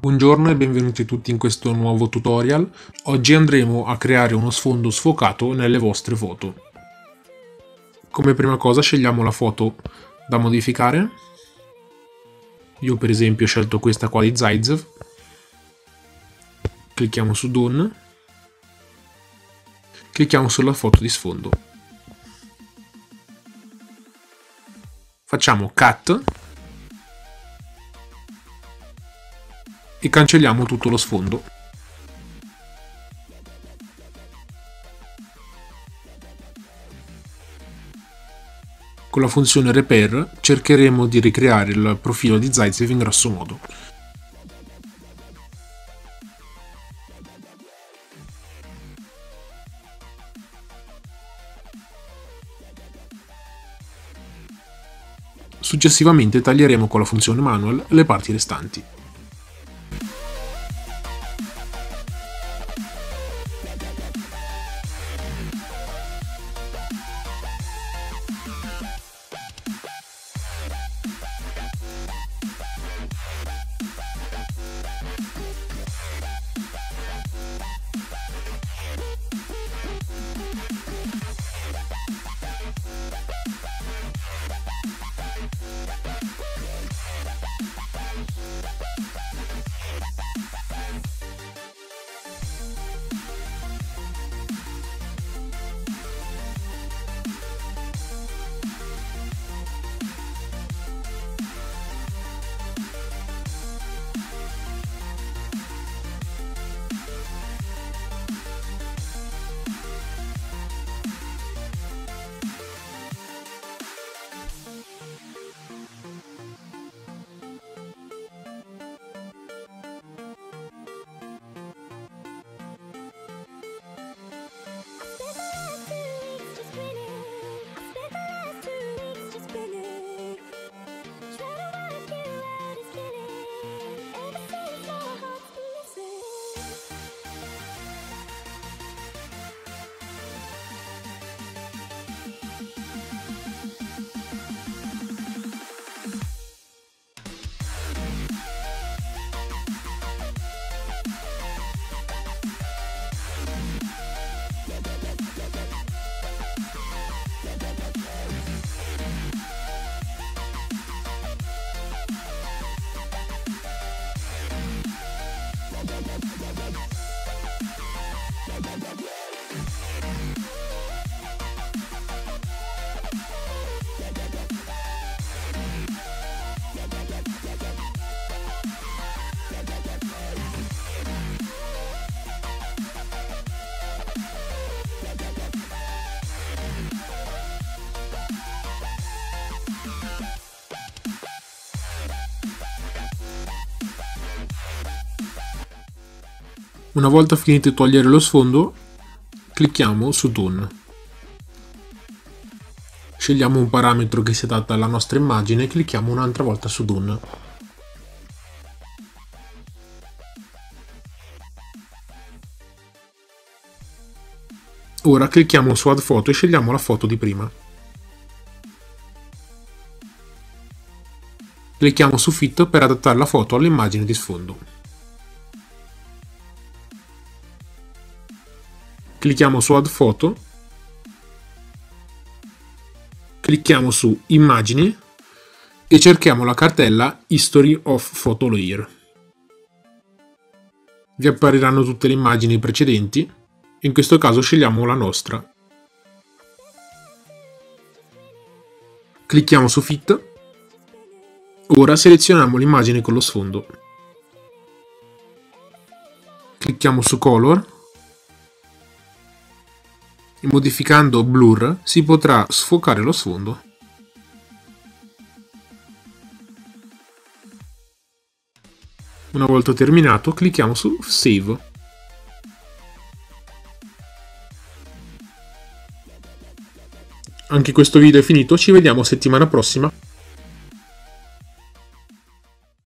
Buongiorno e benvenuti tutti in questo nuovo tutorial. Oggi andremo a creare uno sfondo sfocato nelle vostre foto. Come prima cosa scegliamo la foto da modificare. Io per esempio ho scelto questa qua di Zaytsev. Clicchiamo su Done. Clicchiamo sulla foto di sfondo. Facciamo Cut. E cancelliamo tutto lo sfondo. Con la funzione Repair cercheremo di ricreare il profilo di Zaytsev in grosso modo. Successivamente taglieremo con la funzione Manual le parti restanti. Una volta finito di togliere lo sfondo, clicchiamo su Done. Scegliamo un parametro che si adatta alla nostra immagine e clicchiamo un'altra volta su Done. Ora clicchiamo su Add Photo e scegliamo la foto di prima. Clicchiamo su Fit per adattare la foto all'immagine di sfondo. Clicchiamo su Add Photo, clicchiamo su Immagini e cerchiamo la cartella History of Photo Layer. Vi appariranno tutte le immagini precedenti, in questo caso scegliamo la nostra. Clicchiamo su Fit, ora selezioniamo l'immagine con lo sfondo. Clicchiamo su Color. Modificando Blur si potrà sfocare lo sfondo. Una volta terminato, clicchiamo su Save. Anche questo video è finito, ci vediamo settimana prossima.